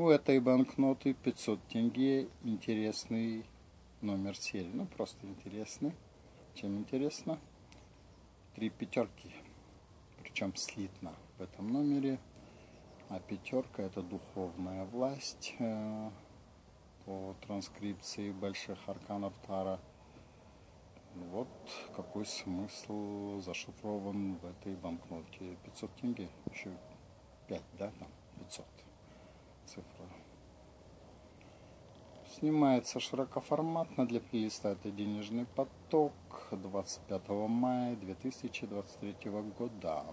У этой банкноты 500 тенге интересный номер серии. Ну, просто интересный. Чем интересно? 3 пятерки. Причем слитно в этом номере. А пятерка — это духовная власть. По транскрипции больших арканов Таро. Вот какой смысл зашифрован в этой банкноте. 500 тенге. Еще 5, да? Там 500. Цифра. Снимается широкоформатно для плейлиста. Это денежный поток 25 мая 2023 года.